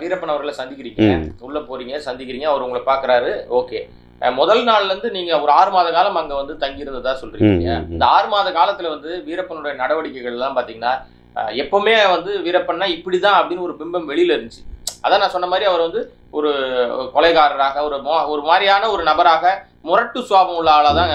வீரப்பன் அவர்களை சந்திக்கிறீங்க, உள்ள போறீங்க, சந்திக்கிறீங்க, அவர் உங்களை பாக்குறாரு. ஓகே, முதல் நாள்ல இருந்து நீங்க ஒரு 6 மாத காலம் அங்க வந்து தங்கியிருந்ததா சொல்றீங்க. இந்த 6 மாத காலத்துல வந்து வீரப்பனுடைய நடவடிக்கைகள் எல்லாம் பாத்தீங்கன்னா எப்பவுமே வந்து வீரப்பன்னா இப்படிதான் அப்படின்னு ஒரு பிம்பம் வெளியில இருந்துச்சு. அதான் நான் சொன்ன மாதிரி அவர் வந்து ஒரு கொலைகாரராக, ஒரு மாதிரியான ஒரு நபராக, முரட்டு சுவாபம் உள்ள ஆளாதான்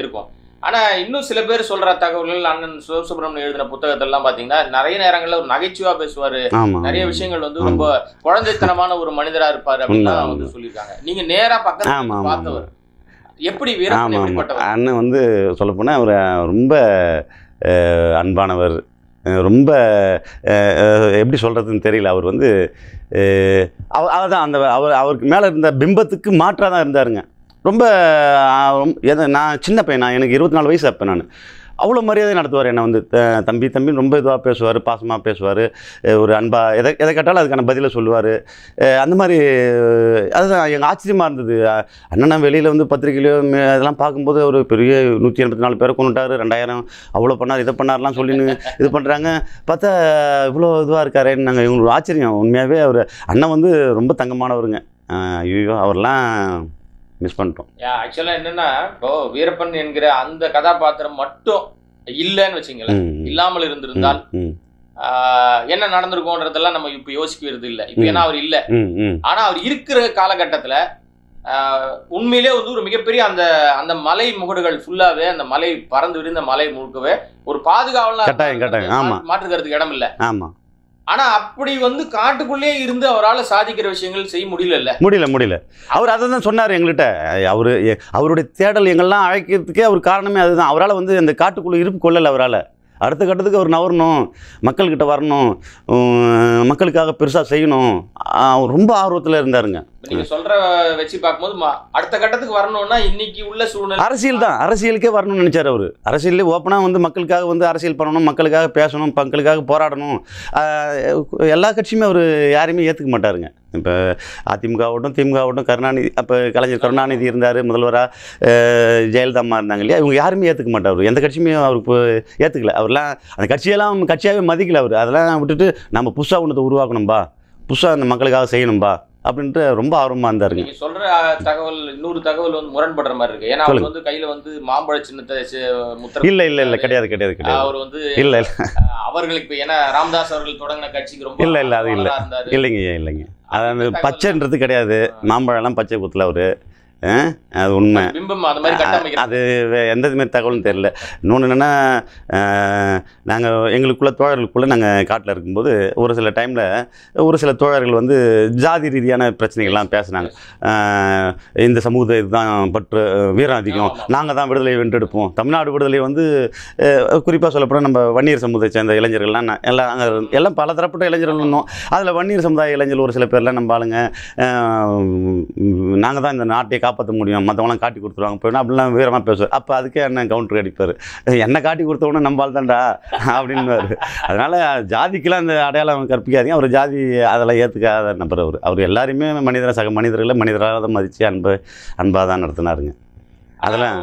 இருக்கும். ஆனா இன்னும் சில பேர் சொல்ற தகவல்கள், அண்ணன் சிவசுப்ரமணியம் எழுதின புத்தகத்தெல்லாம் பாத்தீங்கன்னா நிறைய நேரங்கள்ல ஒரு நகைச்சுவா பேசுவாரு, நிறைய விஷயங்கள் வந்து ரொம்ப குழந்தைத்தனமான ஒரு மனிதரா இருப்பாரு அப்படின்னு வந்து சொல்லியிருக்காங்க. நீங்க நேரா பக்கத்துல பார்த்தவர் எப்படி வீரப்பன் எப்படிப்பட்டவர்? அண்ணன் வந்து சொல்ல போனா அவர் ரொம்ப அன்பானவர், ரொம்ப எப்படி சொல்கிறதுன்னு தெரியல. அவர் வந்து அதான் அந்த அவருக்கு மேலே இருந்த பிம்பத்துக்கு மாற்றாக தான் இருந்தாருங்க. ரொம்ப நான் சின்ன பையனா, எனக்கு 24 வயசு அப்போ, நான் அவ்வளோ மரியாதை நடத்துவார். என்னை வந்து தம்பி தம்பி ரொம்ப இதுவாக பேசுவார், பாசமாக பேசுவார், ஒரு அன்பாக எதை கேட்டாலும் அதுக்கான பதிலை சொல்லுவார். அந்த மாதிரி அதுதான் எங்கள் ஆச்சரியமாக இருந்தது. அண்ணனா வெளியில் வந்து பத்திரிக்கையிலையோ அதெல்லாம் பார்க்கும்போது ஒரு பெரிய 184 பேரை கொண்டுட்டார், 2000 அவ்வளோ பண்ணார், இதை பண்ணார்லாம் சொல்லின்னு இது பண்ணுறாங்க. பார்த்தா இவ்வளோ இதுவாக இருக்காருன்னு நாங்கள் இவங்களுக்கு ஆச்சரியம். உண்மையாகவே அவர் அண்ணன் வந்து ரொம்ப தங்கமானவருங்க. ஐயோ அவரெல்லாம் மிஸ் பண்ணிட்டோம். ஆக்சுவலாக என்னன்னா, இப்போ வீரப்பன் என்கிற அந்த கதாபாத்திரம் மட்டும் இல்லைன்னு வச்சுங்களேன், இல்லாமல் இருந்திருந்தால் என்ன நடந்திருக்கோன்றதெல்லாம் நம்ம இப்ப யோசிக்கிறது இல்லை. இப்போ ஏன்னா அவர் இல்லை, ஆனா அவர் இருக்கிற காலகட்டத்துல உண்மையிலே வந்து ஒரு மிகப்பெரிய அந்த அந்த மலை முகடுகள் ஃபுல்லாவே, அந்த மலை பறந்து விரிந்த மலை முழுக்கவே ஒரு பாதுகாவலா மாற்றுக்கிறதுக்கு இடம் இல்லை. ஆனா அப்படி வந்து காட்டுக்குள்ளே இருந்து அவரால் சாதிக்கிற விஷயங்கள் செய்ய முடியல. அவர் அதை தான் சொன்னார் எங்கள்கிட்ட. அவருடைய தேடல் எங்கெல்லாம் அழைக்கிறதுக்கே அவர் காரணமே அதுதான். அவரால் வந்து அந்த காட்டுக்குள்ளே இருப்பு கொள்ளலை. அவரால் அடுத்த கட்டத்துக்கு அவர் நவரணும், மக்கள்கிட்ட வரணும், மக்களுக்காக பெருசாக செய்யணும், ரொம்ப ஆர்வத்தில் இருந்தாருங்க. நீங்கள் சொல்கிற வச்சு பார்க்கும்போது அடுத்த கட்டத்துக்கு வரணும்னா இன்னைக்கு உள்ள சூழ்நிலை அரசியல் தான், அரசியலுக்கே வரணும்னு நினச்சார் அவர். அரசியல்லே ஓப்பனாக வந்து மக்களுக்காக வந்து அரசியல் பண்ணணும், மக்களுக்காக பேசணும், மக்களுக்காக போராடணும். எல்லா கட்சியுமே அவர் யாரையுமே ஏற்றுக்க மாட்டாருங்க. இப்போ அதிமுகவாகட்டும், திமுகவாகட்டும், கருணாநிதி, அப்போ கலைஞர் கருணாநிதி இருந்தார் முதல்வராக, ஜெயலலிதா அம்மா இருந்தாங்க இல்லையா, இவங்க யாருமே ஏற்றுக்க மாட்டார். எந்த கட்சியுமே அவருக்கு ஏற்றுக்கல. அவர்லாம் அந்த கட்சியெல்லாம் கட்சியாகவே மதிக்கல அவர். அதெல்லாம் விட்டுட்டு நம்ம புதுசாக ஒன்றத்தை உருவாக்கணும்பா, புதுசாக அந்த மக்களுக்காக செய்யணும்பா அப்படின்ட்டு ரொம்ப ஆர்வமாக இருந்தார். நீங்கள் சொல்கிற தகவல் இன்னொரு தகவல் வந்து முரண்படுற மாதிரி இருக்குது. ஏன்னா அவர் வந்து கையில் வந்து மாம்பழ சின்னத்தை முத்திரை இல்லை கிடையாது. அவர் வந்து இல்லை அவர்களுக்கு இப்போ ஏன்னா ராமதாஸ் அவர்கள் தொடங்கின கட்சிக்கு ரொம்ப இல்லை அது இல்லைங்க. அதாவது பச்சைன்றது கிடையாது, மாம்பழம்லாம் பச்சை குத்துல அவர் அது உண்மை. அது எந்த இதுமாரி தகவலும் தெரியல. இன்னொன்று என்னென்னா, நாங்கள் எங்களுக்குள்ள தோழர்களுக்குள்ளே நாங்கள் காட்டில் இருக்கும்போது ஒரு சில டைமில் ஒரு சில தோழர்கள் வந்து ஜாதி ரீதியான பிரச்சனைகள்லாம் பேசுனாங்க. இந்த சமூகத்தை இதுதான் பற்று வீரம் அதிகம், நாங்கள் தான் விடுதலை வென்றெடுப்போம். தமிழ்நாடு விடுதலை வந்து குறிப்பாக சொல்லப்போனால் நம்ம வன்னியர் சமூகத்தை சேர்ந்த இளைஞர்கள்லாம் எல்லாம் பல தரப்பட்ட இளைஞர்கள் இருந்தோம். அதில் வன்னியர் சமுதாய இளைஞர்கள் ஒரு சில பேர்லாம் நம்ம ஆளுங்க நாங்கள் தான் இந்த நாட்டை காப்பாற்ற முடியும், மற்றவங்களாம் காட்டி கொடுத்துருவாங்க போயிடும் அப்படிலாம் வீரமாக பேசுவார். அப்போ அதுக்கே என்ன கவுண்டர் அடிப்பார், என்ன காட்டி கொடுத்தவொன்னே நம்பால் தான்டா அப்படின்வார். அதனால் ஜாதிக்கெலாம் அந்த அடையாளம் கற்பிக்காதீங்க. அவர் ஜாதி அதெல்லாம் ஏற்றுக்காத நபர் அவர். அவர் எல்லாருமே மனிதராக, சக மனிதர்களை மனிதராக தான் மதித்து அன்பாக தான் நடத்தினாருங்க. அதெல்லாம்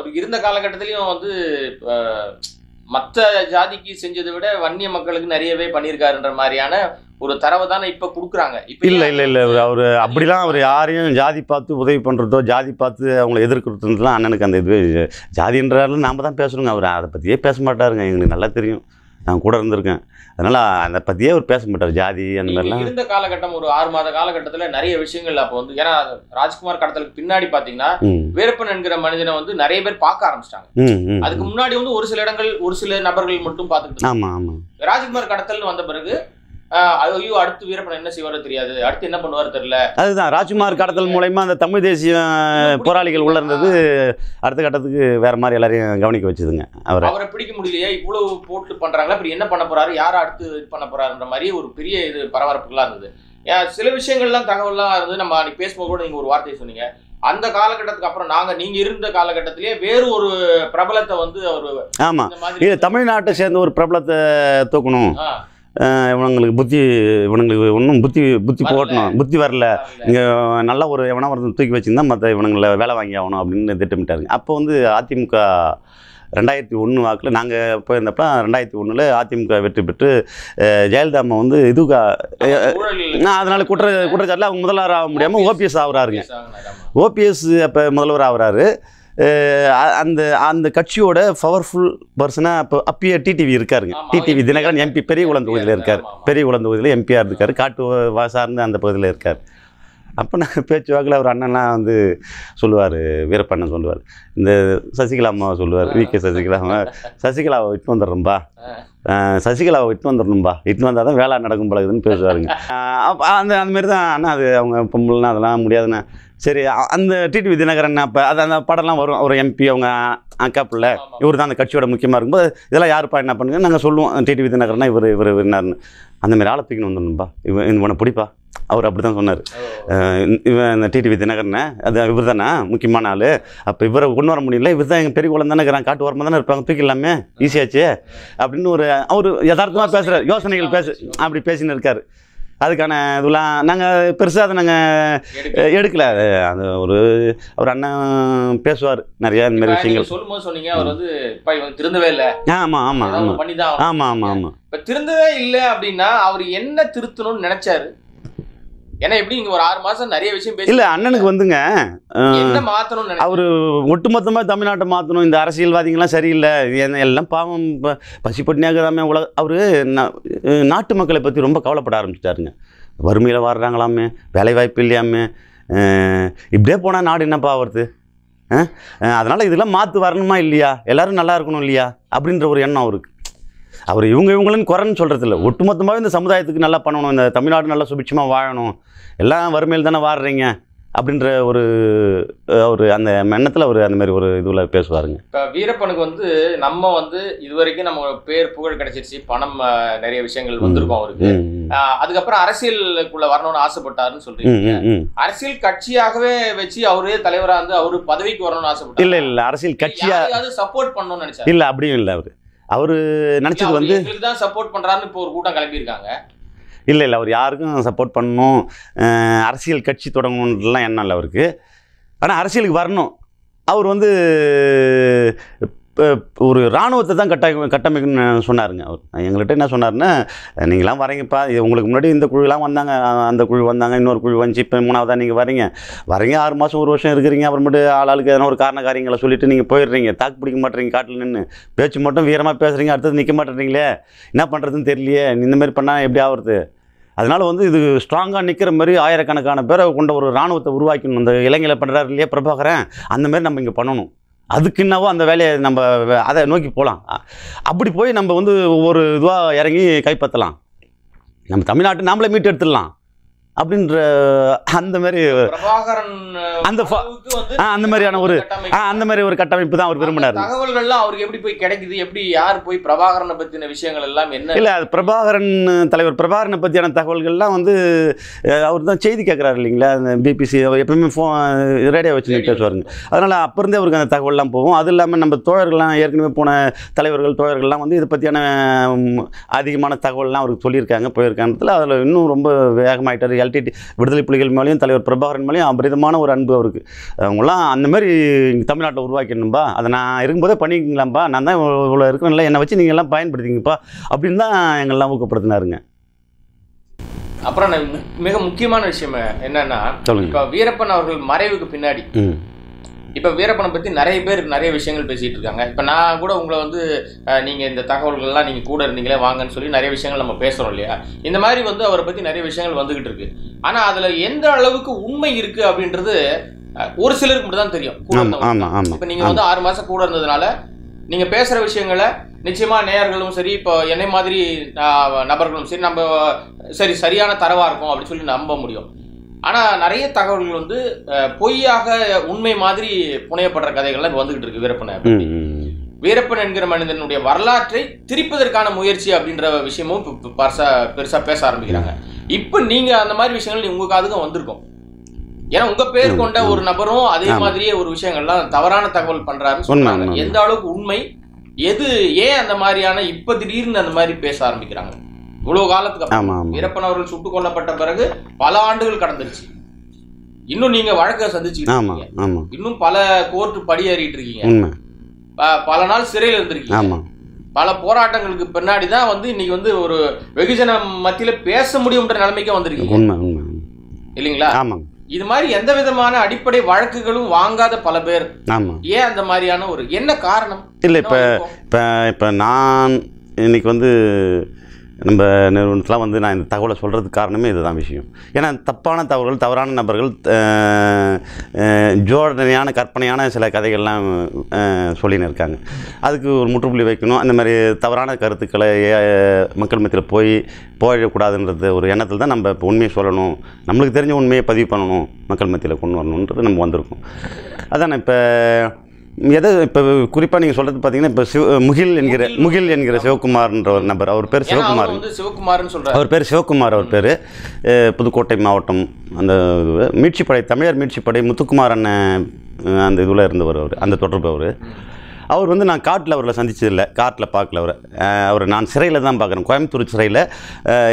ஒரு இருந்த காலகட்டத்திலையும் வந்து மற்ற ஜாதிக்கு செஞ்சதை விட வன்னிய மக்களுக்கு நிறையவே பண்ணியிருக்காருன்ற மாதிரியான ஒரு தரவை தானே இப்போ கொடுக்குறாங்க. இல்லை அவர் அப்படிலாம் அவர் யாரையும் ஜாதி பார்த்து உதவி பண்ணுறதோ, ஜாதி பார்த்து அவங்களை எதிர்க்கிறதுலாம் அண்ணனுக்கு அந்த இது ஜாதின்றாலும் நாம் தான் பேசணுங்க. அவர் அதை பற்றியே பேச மாட்டாருங்க, எங்களுக்கு நல்லா தெரியும், நான் கூட இருந்திருக்கேன். அதனால் அதை பற்றியே அவர் பேச மாட்டார் ஜாதி அந்த மாதிரிலாம். இந்த காலகட்டம் ஒரு 6 மாத காலகட்டத்தில் நிறைய விஷயங்கள் அப்போ வந்து ஏன்னா ராஜ்குமார் கடத்தலுக்கு பின்னாடி பார்த்தீங்கன்னா வீரப்பன் என்கிற மனிதனை வந்து நிறைய பேர் பார்க்க ஆரம்பிச்சிட்டாங்க. அதுக்கு முன்னாடி வந்து ஒரு சில இடங்கள் ஒரு சில நபர்கள் மட்டும் பார்த்துக்கிட்டு. ஆமாம் ராஜ்குமார் கடத்தல்னு வந்த பிறகு ஐயோ அடுத்து வீரப்பன் என்ன செய்வாரோ தெரியாது, அடுத்து என்ன பண்ணுவாரோ தெரியல. அதுதான் ராஜ்குமார் கடத்தல் மூலமா அந்த தமிழ் தேசிய போராளிகள் உள்ள இருந்தது அடுத்த கட்டத்துக்கு வேற மாதிரி எல்லாரையும் கவனிக்க வச்சுதுங்க. அவரை பிடிக்க முடியலையே, இவ்வளவு போட்டு பண்றாங்களா, இப்படி என்ன பண்ண போறாரு, யாரை அடுத்து இது பண்ண போறாருன்ற மாதிரி ஒரு பெரிய இது பரபரப்புகளா இருந்தது. சில விஷயங்கள்லாம் தகவல்லாம் இருந்தது. நம்ம அன்னைக்கு பேசும்போது கூட நீங்க ஒரு வார்த்தையை சொன்னீங்க, அந்த காலகட்டத்துக்கு அப்புறம் நீங்க இருந்த காலகட்டத்திலேயே வேறு ஒரு பிரபலத்தை வந்து அவரு இது தமிழ்நாட்டை சேர்ந்த ஒரு பிரபலத்தை தூக்கணும், இவனுங்களுக்கு புத்தி போட்டணும், புத்தி வரல, இங்கே நல்லா ஒரு எவனா ஒருத்தன் தூக்கி வச்சுருந்தா மற்ற இவனுங்களை வேலை வாங்கி ஆகணும் அப்படின்னு திட்டமிட்டாருங்க. அப்போ வந்து அதிமுக 2001 வாக்குல நாங்க போயிருந்தப்ப 2001ல ஆதிமுக வெற்றி பெற்று ஜெயலலிதா அம்மா வந்து இதுகா அதனால குற்றச்சாட்டுல அவங்க முதல்வர் ஆக முடியாம ஓபிஎஸ் ஆவறாருங்க. ஓபிஎஸ் அப்ப முதல்வர் ஆவறாரு. அந்த அந்த கட்சியோட பவர்ஃபுல் பர்சனா அப்போ அப்பயே டிடிவி இருக்காருங்க. டிடிவி தினகரன் எம்பி பெரியகுளம் தொகுதியில் இருக்கார். பெரியகுளம் தொகுதியில் எம்பியாக இருக்காரு. காட்டு சார்ந்து அந்த பகுதியில் இருக்கார். அப்போ நான் பேச்சுவாக்கில் அவர் அண்ணன்லாம் வந்து சொல்லுவார், வீரப்பண்ணன் சொல்லுவார், இந்த சசிகலாம்மா சொல்லுவார், விகே சசிகலாம்மா சசிகலாவை இட்டு வந்துடுறோம்பா, சசிகலாவை இட்டு வந்துடணும்பா, இட்டு வந்தால் தான் வேலை நடக்கும் பழகுதுன்னு பேசுவாருங்க. அப்போ அந்த அந்தமாரி தான் அண்ணா அது அவங்க பொம்பளைன்னா அதெல்லாம் முடியாதுண்ணா. சரி, அந்த டிடிவி தினகரன் அப்போ அது அந்த படம்லாம் வரும், ஒரு எம்பி அவங்க அக்கா பிள்ளை இவர் தான் அந்த கட்சியோட முக்கியமாக இருக்கும்போது இதெல்லாம் யாருப்பா என்ன பண்ணுங்க நாங்கள் சொல்லுவோம், டிடிவி தினகரன்னா இவர் இவர் என்னாருன்னு. அந்தமாரி ஆளை தூக்கின்னு வந்துடணும்பா, இவன் இந்த உன பிடிப்பா, அவர் அப்படி தான் சொன்னார், இவன் இந்த டிடிவி தினகரனை அது இவர் தானே முக்கியமான ஆள், அப்போ இவரை கொண்டு வர முடியல, இவர் தான் எங்கள் பெரியகுளம் தானே இருக்கிறாங்க, காட்டு ஓரமாக தானே இருப்பாங்க, தூக்கிடலாமே ஈஸியாச்சு அப்படின்னு ஒரு அவர் யதார்த்தமாக பேசுகிற யோசனைகள் அப்படி பேசின்னு இருக்கார். அதுக்கான இதெல்லாம் நாங்கள் பெருசாக அதை நாங்கள் எடுக்கலை. அது ஒரு அவர் அண்ணன் பேசுவார் நிறையா இந்த மாதிரி விஷயங்கள் சொல்லும்போது சொன்னீங்க அவர் வந்து இப்போ இவங்க திருந்தவே இல்லை. ஆமாம் ஆமாம் ஆமாம் பண்ணிதான் ஆமாம் ஆமாம் ஆமாம் இப்போ திருந்தவே இல்லை அப்படின்னா அவர் என்ன திருத்தணும்னு நினச்சாரு? ஏன்னா எப்படி இங்கே ஒரு 6 மாதம் நிறைய விஷயம் இல்லை அண்ணனுக்கு வந்துங்க மாற்றணும், அவர் ஒட்டுமொத்தமாக தமிழ்நாட்டை மாற்றணும், இந்த அரசியல்வாதிகள்லாம் சரியில்லை, எல்லாம் பாவம் பசிப்பட்டினியாக்குறாமே உலக. அவர் நாட்டு மக்களை பற்றி ரொம்ப கவலைப்பட ஆரம்பிச்சிட்டாருங்க. வறுமையில் வாடுறாங்களாமே, வேலைவாய்ப்பு இல்லையாமே, இப்படியே போனால் நாடு என்னப்பா ஆகிறது? அதனால் இதெல்லாம் மாற்று வரணுமா இல்லையா, எல்லோரும் நல்லா இருக்கணும் இல்லையா அப்படின்ற ஒரு எண்ணம் அவருக்கு. அவர் இவங்களுன்னு குறைன்னு சொல்கிறது இல்லை, ஒட்டுமொத்தமாகவே இந்த சமுதாயத்துக்கு நல்லா பண்ணணும், இந்த தமிழ்நாடு நல்லா சுபிட்சமாக வாழணும், எல்லாம் வறுமையில் தானே வாடுறீங்க அப்படின்ற ஒரு ஒரு அந்த எண்ணத்தில் அவர் அந்த மாதிரி ஒரு இதுல பேசுவாருங்க. இப்போ வீரப்பனுக்கு வந்து நம்ம வந்து இதுவரைக்கும் நம்ம பேர் புகழ் கிடைச்சிருச்சு, பணம் நிறைய விஷயங்கள் வந்திருக்கும் அவருக்கு, அதுக்கப்புறம் அரசியலுக்குள்ள வரணும்னு ஆசைப்பட்டாருன்னு சொல்றீங்க. அரசியல் கட்சியாகவே வச்சு அவரே தலைவராக இருந்து அவரு பதவிக்கு வரணும்னு ஆசைப்பட்டார்? இல்லை இல்லை, அரசியல் கட்சியாக சப்போர்ட் பண்ணணும்னு நினைச்சாரு? இல்லை அப்படியும் இல்லை, அவர் அவர் நினச்சது வந்து தான் சப்போர்ட் பண்ணுறாருன்னு இப்போ ஒரு கூட்டம் கிளம்பியிருக்காங்க. இல்லை இல்லை, அவர் யாருக்கும் சப்போர்ட் பண்ணணும், அரசியல் கட்சி தொடங்கணுன்றலாம் எண்ணம் இல்லை அவருக்கு. ஆனால் அரசியலுக்கு வரணும், அவர் வந்து ஒரு இராணுவத்தை தான் கட்டமைக்கணும்னு சொன்னாருங்க. அவர் எங்கள்கிட்ட என்ன சொன்னார்னா, நீங்களாம் வரீங்கப்பா, உங்களுக்கு முன்னாடி இந்த குழுலாம் வந்தாங்க, அந்த குழு வந்தாங்க, இன்னொரு குழு வந்துச்சு, இப்போ 3ஆவதாக நீங்கள் வரீங்க 6 மாதம் 1 வருஷம் இருக்கிறீங்க, அப்புறமேட்டு ஆளாளுக்கு எதனா ஒரு காரண காரியங்களை சொல்லிவிட்டு நீங்கள் போயிடுறீங்க, தாக்கு பிடிக்க மாட்டேறீங்க, காட்டில் நின்று பேச்சு மட்டும் வீரமாக பேசுகிறீங்க, அடுத்தது நிற்க மாட்டேறீங்களே, என்ன பண்ணுறதுன்னு தெரியலையே, இந்தமாரி பண்ணால் எப்படி ஆகுறது? அதனால் வந்து இது ஸ்ட்ராங்காக நிற்கிற மாதிரி ஆயிரக்கணக்கான பேரை கொண்ட ஒரு இராணுவத்தை உருவாக்கணும். அந்த இலங்கையில் பண்ணுறாரு இல்லையா பிரபாகரன், அந்தமாரி நம்ம இங்கே பண்ணணும், அதுக்கு என்னவோ அந்த வேலையை நம்ம அதை நோக்கி போகலாம், அப்படி போய் நம்ம வந்து ஒவ்வொரு இதுவாக இறங்கி கைப்பற்றலாம், நம்ம தமிழ்நாட்டை நாமளே மீட்டு எடுத்துடலாம் அப்படின்ற அந்த மாதிரி அந்த மாதிரியான ஒரு அந்த மாதிரி ஒரு கட்டமைப்பு தான் அவர் விரும்பினார். தகவல்கள்லாம் அவருக்கு எப்படி போய் கிடைக்குது, எப்படி யார் போய் பிரபாகரனை பற்றின விஷயங்கள் எல்லாம் என்ன? இல்லை, அது பிரபாகரன் தலைவர் பிரபாகரனை பற்றியான தகவல்கள்லாம் வந்து அவர் தான் செய்தி கேட்குறாரு இல்லைங்களா, அந்த பிபிசி எப்பவுமே ரேடியோ வச்சு பேசுவாருங்க, அதனால் அப்போ இருந்தே அவருக்கு அந்த தகவல்லாம் போகும். அது இல்லாமல் நம்ம தோழர்கள்லாம் ஏற்கனவே போன தலைவர்கள் தோழர்கள்லாம் வந்து இதை பற்றியான அதிகமான தகவல்லாம் அவருக்கு சொல்லியிருக்காங்க, போயிருக்காங்கிறதுல அதில் இன்னும் ரொம்ப வேகமாகிட்டார். விடுதலை புலிகள் மேலேயும் தலைவர் பிரபாகரன் மேலேயும் அபரிதமான ஒரு அன்பு அவருக்கு. அவங்களாம் அந்த மாதிரி தமிழ்நாட்டில் உருவாக்கணும்பா, அதை நான் இருக்கும்போதே பண்ணிக்கலாம்ப்பா, நான் தான் இவ்வளோ இருக்கணும்ல, என்னை வச்சு நீங்கள் எல்லாம் பயன்படுத்திங்கப்பா அப்படின்னு தான் எங்கள்லாம் ஊக்கப்படுத்தினாருங்க. அப்புறம் மிக முக்கியமான விஷயம் என்னன்னா, இப்போ வீரப்பன் அவர்கள் மறைவுக்கு பின்னாடி இப்போ வீரப்பனை பற்றி நிறைய பேர் நிறைய விஷயங்கள் பேசிகிட்டு இருக்காங்க. இப்போ நான் கூட உங்களை வந்து நீங்கள் இந்த தகவல்கள்லாம் நீங்கள் கூட இருந்தீங்களே வாங்கன்னு சொல்லி நிறைய விஷயங்கள் நம்ம பேசுகிறோம் இல்லையா, இந்த மாதிரி வந்து அவரை பற்றி நிறைய விஷயங்கள் வந்துக்கிட்டு இருக்கு. ஆனால் அதில் எந்த அளவுக்கு உண்மை இருக்குது அப்படின்றது ஒரு சிலருக்கு மட்டும் தான் தெரியும். இப்போ நீங்கள் வந்து 6 மாதம் கூட இருந்ததுனால நீங்கள் பேசுகிற விஷயங்களை நிச்சயமாக நேயர்களும் சரி, இப்போ என்னை மாதிரி நபர்களும் சரி, நம்ம சரி சரியான தரவாக இருக்கும் அப்படின்னு சொல்லி நம்ப முடியும். ஆனால் நிறைய தகவல்கள் வந்து பொய்யாக உண்மை மாதிரி புனையப்படுற கதைகள்லாம் வந்துகிட்டு இருக்கு. வீரப்பன் என்கிற மனிதனுடைய வரலாற்றை திரிப்பதற்கான முயற்சி அப்படின்ற விஷயமும் பெருசா பேச ஆரம்பிக்கிறாங்க. இப்போ நீங்க அந்த மாதிரி விஷயங்கள் உங்க காதுக்கும் வந்திருக்கும், ஏன்னா உங்க பேர் கொண்ட ஒரு நபரும் அதே மாதிரியே ஒரு விஷயங்கள்லாம் தவறான தகவல் பண்றாருன்னு சொன்னாங்க. எந்த அளவுக்கு உண்மை, எது, ஏன் அந்த மாதிரியான இப்ப திடீர்னு அந்த மாதிரி பேச ஆரம்பிக்கிறாங்க? இவ்வளவு காலத்துக்கு வீரப்பன் அவர்கள் சுட்டுக் கொல்லப்பட்ட பிறகு பல ஆண்டுகள் கடந்துருச்சு, இன்னும் நீங்க வழக்க சந்திச்சு, இன்னும் பல கோர்ட்டு படி ஏறிட்டு இருக்கீங்க, பல நாள் சிறையில இருந்திருக்கீங்க. ஆமா. பல போராட்டங்களுக்கு பின்னாடி தான் வந்து இன்னைக்கு வந்து ஒரு வெகுஜன மத்தியில பேச முடியும்ன்ற நிலைமைக்கு வந்திருக்கீங்க. உண்மை உண்மை. இல்லீங்களா? ஆமா. இது மாதிரி எந்த விதமான அடிப்படை வழக்குகளும் வாங்காத பல பேர். ஆமா. ஏன் அந்த மாதிரியான ஒரு என்ன காரணம்? இல்ல இப்ப இப்ப இப்ப நான் இன்னைக்கு வந்து நம்ம நிறுவனத்தில் வந்து நான் இந்த தகவலை சொல்கிறதுக்கு காரணமே இதுதான் விஷயம். ஏன்னா தப்பான தகவல்கள், தவறான நபர்கள், ஜோடனையான கற்பனையான சில கதைகள்லாம் சொல்லின்னு இருக்காங்க. அதுக்கு ஒரு முற்றுப்புள்ளி வைக்கணும். அந்த மாதிரி தவறான கருத்துக்களை மக்கள் மத்தியில் போயிடக்கூடாதுன்றது ஒரு எண்ணத்தில் தான் நம்ம இப்போ உண்மையை சொல்லணும், நம்மளுக்கு தெரிஞ்ச உண்மையை பதிவு பண்ணணும், மக்கள் மத்தியில் கொண்டு வரணுன்றது நம்ம வந்திருக்கோம். அதான் இப்போ எதை இப்போ குறிப்பாக நீங்கள் சொல்கிறது பார்த்தீங்கன்னா இப்போ முகில் என்கிற சிவகுமார்ன்ற ஒரு நபர், அவர் பேர் சிவகுமார், அவர் பேர் புதுக்கோட்டை மாவட்டம், அந்த மீட்சிப்படை, தமிழர் மீட்சிப்படை முத்துக்குமார் அண்ணன் அந்த இதில் இருந்தவர், அவர் அந்த தொடர்பு. அவர் வந்து நான் காட்டில் அவரை சந்திச்சதில்லை, காட்டில் பார்க்கல அவரை, அவரை நான் சிறையில் தான் பார்க்குறேன், கோயம்புத்தூர் சிறையில்.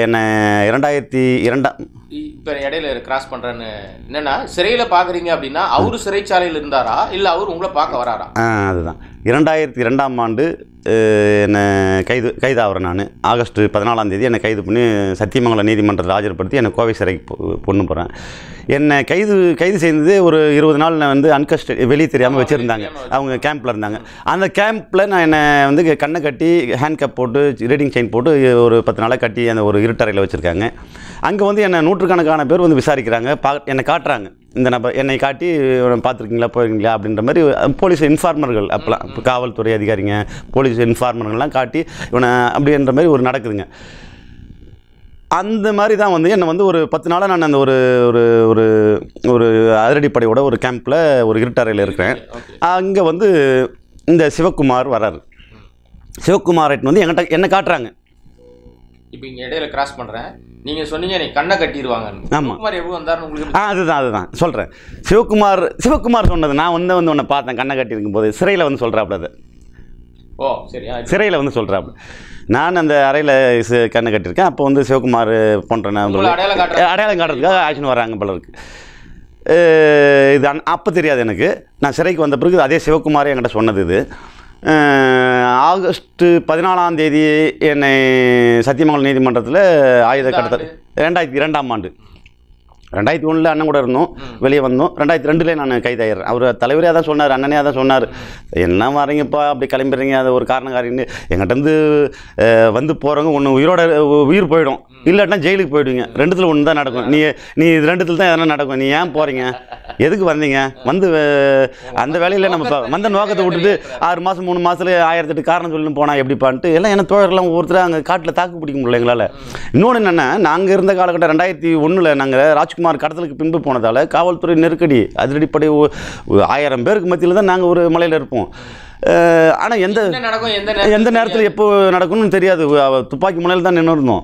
என்னை 2002 இப்போ இடையில கிராஸ் பண்ணுறேன்னு என்னென்னா சிறையில் பார்க்குறீங்க அப்படின்னா அவரு சிறைச்சாலையில் இருந்தாரா இல்லை அவர் உங்களை பார்க்க வராரா? அதுதான் 2002 என்னை கைதாகிறேன் நான். ஆகஸ்ட் 14 என்னை கைது பண்ணி சத்தியமங்கலம் நீதிமன்றத்தில் ஆஜர்படுத்தி என்னை கோவை சிறைக்கு பொண்ணு போகிறேன். என்னை கைது செய்தது ஒரு 20 நாள் நான் வந்து அன்கஸ்டடி, வெளியே தெரியாமல் வச்சுருந்தாங்க, அவங்க கேம்பில் இருந்தாங்க. அந்த கேம்பில் நான் என்னை வந்து கண்ணை கட்டி ஹேண்ட் கப் போட்டு ரீடிங் செயின் போட்டு ஒரு 10 நாளாக கட்டி அந்த ஒரு இருட்டறையில் வச்சுருக்காங்க. அங்கே வந்து என்னை 100கணக்கான பேர் வந்து விசாரிக்கிறாங்க, என்னை காட்டுறாங்க, இந்த நபர் என்னை காட்டி பார்த்துருக்கீங்களா போயிருக்கீங்களா அப்படின்ற மாதிரி. போலீஸ் இன்ஃபார்மர்கள், அப்போலாம் இப்போ காவல்துறை அதிகாரிங்க, போலீஸ் இன்ஃபார்மர்கள்லாம் காட்டி இவனை அப்படின்ற மாதிரி ஒரு நடக்குதுங்க. அந்த மாதிரி தான் வந்து என்னை வந்து ஒரு 10 நாளாக நான் அந்த ஒரு ஒரு ஒரு அதிரடிப்படையோட ஒரு கேம்பில் ஒரு இருட்டறையில் இருக்கிறேன். அங்கே வந்து இந்த சிவகுமார் வராரு. சிவகுமார்கிட்ட வந்து என்னை காட்டுறாங்க. இப்போ இங்கே இடையில கிராஸ் பண்ணுறேன், நீங்கள் சொன்னீங்க நீ கண்ணை கட்டிடுவாங்க. ஆமாம். எவ்வளோ வந்தாருன்னு உங்களுக்கு? அதுதான் சொல்கிறேன். சிவகுமார் சொன்னது நான் வந்து உன்னை பார்த்தேன் கண்ணை கட்டியிருக்கும் போது, சிறையில் வந்து சொல்கிறாப்புல அது. ஓ சரி. சிறையில் வந்து சொல்கிறாப்புல நான் அந்த அறையில் கண்ணை கட்டியிருக்கேன். அப்போ வந்து சிவகுமார் பண்ணுறேன் அடையாளம் காட்டுறதுக்காக ஆக்ஷன் வராங்க பலருக்கு. இது அப்போ தெரியாது எனக்கு, நான் சிறைக்கு வந்த பிறகு அதே சிவகுமாரே என்கிட்ட சொன்னது இது. ஆகஸ்ட் 14 என்னை சத்தியமங்கலம் நீதிமன்றத்தில் ஆயுத கடத்தல் 2002. 2001 அண்ணன் கூட இருந்தோம், வெளியே வந்தோம். 2002 நான் கைதாகிறேன். அவர் தலைவரே தான் சொன்னார், அண்ணனே தான் சொன்னார், என்ன வரீங்கப்பா அப்படி கிளம்பிடுறீங்க, அது ஒரு காரணக்காரின்னு. எங்கிட்டருந்து வந்து போகிறவங்க ஒன்று உயிர் போயிடும், இல்லாட்டினா ஜெயிலுக்கு போயிடுவீங்க, ரெண்டுத்தில் ஒன்று தான் நடக்கும். நீ இது ரெண்டுத்தில் தான் எதனா நடக்கும். நீ ஏன் போகிறீங்க, எதுக்கு வந்தீங்க, வந்து அந்த வேலையில் நம்ம வந்த நோக்கத்தை விட்டுட்டு 6 மாதம் 3 மாதத்துல 1008 காரணம் சொல்லணும் போனால் எப்படிப்பான்ட்டு எல்லாம் என்ன தோழர்கள்லாம் ஒவ்வொருத்தரும் அங்கே காட்டில் தாக்கு பிடிக்க முடியல எங்களால். இன்னொன்று என்னென்னா நாங்கள் இருந்த காலகட்டம் 2001 நாங்கள் ராஜ்குமார் கடத்தலுக்கு பின்பு போனதால் காவல்துறை நெருக்கடி, அதிரடிப்படை 1000 பேருக்கு மத்தியில் தான் நாங்கள் ஒரு மலையில் இருப்போம். ஆனால் எந்த நேரத்தில் எப்போ நடக்கும்னு தெரியாது, துப்பாக்கி முனையில் தான் நின்று இருந்தோம்.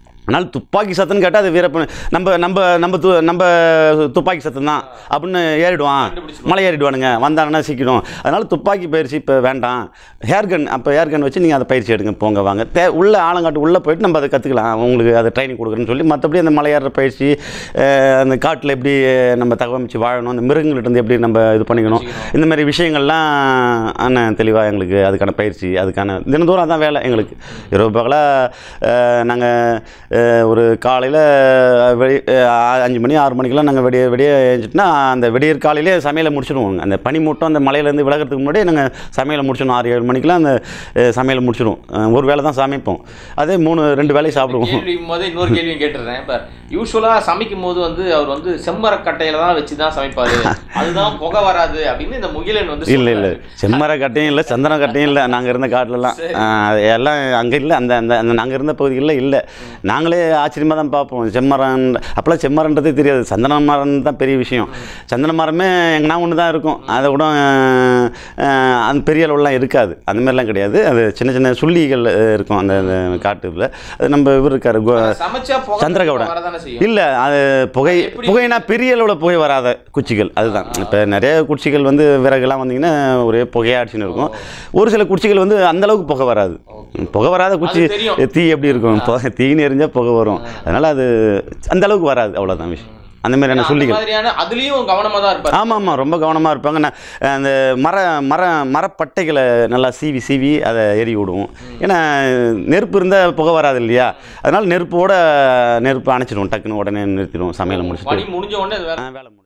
அதனால் துப்பாக்கி சத்தம்னு கேட்டால் அது வீரப்பன் நம்ம நம்ம நம்ம நம்ம துப்பாக்கி சத்தம் தான் அப்படின்னு ஏறிடுவான், மலை ஏறிடுவானுங்க, வந்தாங்கன்னா சீக்கிடும். அதனால் துப்பாக்கி பயிற்சி இப்போ வேண்டாம், ஹேர்கன் அப்போ ஹேர்கன் வச்சு நீங்கள் அதை பயிற்சி எடுங்க, போங்க வாங்க, உள்ளே ஆலங்காட்டு உள்ளே போயிட்டு நம்ம அதை கற்றுக்கலாம், உங்களுக்கு அதை ட்ரைனிங் கொடுக்குறேன்னு சொல்லி. மற்றபடி அந்த மலை ஏறுற பயிற்சி, அந்த காட்டில் எப்படி நம்ம தகவமைச்சு வாழணும், அந்த மிருகங்கள்கிட்டருந்து எப்படி நம்ம இது பண்ணிக்கணும், இந்த மாதிரி விஷயங்கள்லாம் ஆனால் தெளிவாக எங்களுக்கு அதுக்கான பயிற்சி, அதுக்கான தினந்தோறும் அதான் வேலை எங்களுக்கு. இரவு பகலாக நாங்கள் ஒரு காலையில் 5 மணி 6 மணிக்கெல்லாம் நாங்கள் வெளியே எழுந்துட்டுனா அந்த விடியற் காலையிலே சமையலை முடிச்சிடுவோங்க. அந்த பனி மூட்டம் அந்த மலையிலேருந்து விலகிறதுக்கு முன்னாடியே நாங்கள் சமையலை முடிச்சிடும். 6-7 மணிக்கெல்லாம் அந்த சமையலை முடிச்சிடும். ஒரு வேலை தான் சமைப்போம், அதே 3-2 வேலையும் சாப்பிடுவோம். இன்னொரு கேள்வியும் கேட்டுறேன். இப்போ யூஸ்வலாக சமைக்கும் போது வந்து அவர் வந்து செம்மரக்கட்டையில் தான் வச்சு தான் சமைப்பார், அதுதான் புகை வராது அப்படின்னு இந்த முகிலன் வந்து இல்லை செம்மரக்கட்டையும் இல்லை சந்தனக்கட்டையும் இல்லை. நாங்கள் இருந்த காட்டிலலாம் எல்லாம் அங்கே இல்லை, அந்த அந்த நாங்கள் இருந்த பகுதிகளில் இல்லை. நாங்களே ஆச்சரியமா தான் பாப்போம் செம்மரம் அப்பலாம் செம்மரம்ன்றதே தெரியாது சந்தன மரம் தான் பெரிய விஷயம் சந்தன மரமே எங்கனா ஒன்னு தான் இருக்கும் அத கூட அந்த பெரிய அளவுலாம் இருக்காது அந்த மாதிரி எல்லாம் கிடையாது அது சின்ன சின்ன சுள்ளிகள் இருக்கும் அந்த காட்டுல அது நம்ம இவர் இருக்காரு சமச்சா புகை சந்திரகவுடன் இல்ல அது புகை புகைனா பெரிய அளவுல புகை வராத குச்சிகள் அதுதான் இப்ப நிறைய குச்சிகள் வந்து விறகுலாம் வந்தீங்கன்னா ஒரே புகை ஆட்சின இருக்கும் ஒரு சில குச்சிகள் வந்து அந்த அளவுக்கு புகை வராது புகை வராத குச்சி தீ எப்படி இருக்கும் தீனே எரிஞ்சா புகை வரும் அதனால அது அந்த அளவுக்கு வராது அவ்வளவுதான் விஷயம் அந்த மாதிரி என்ன சொல்லிங்க அதுலயும் கவனமா தான் இருப்பாங்க ஆமா ஆமா ரொம்ப கவனமா இருப்பாங்க அந்த மரப்பட்டைகளை நல்லா சீவி சீவி அதை எரி விடுவோம் ஏனா நெருப்பு இருந்தா புகை வராது இல்லையா அதனால நெருப்போட நெருப்பு அணைச்சிடுவோம் டக்குன்னு உடனே நிறுத்திடுவோம் சமையல் முடிச்சிட்டு முடிஞ்ச உடனே வேலை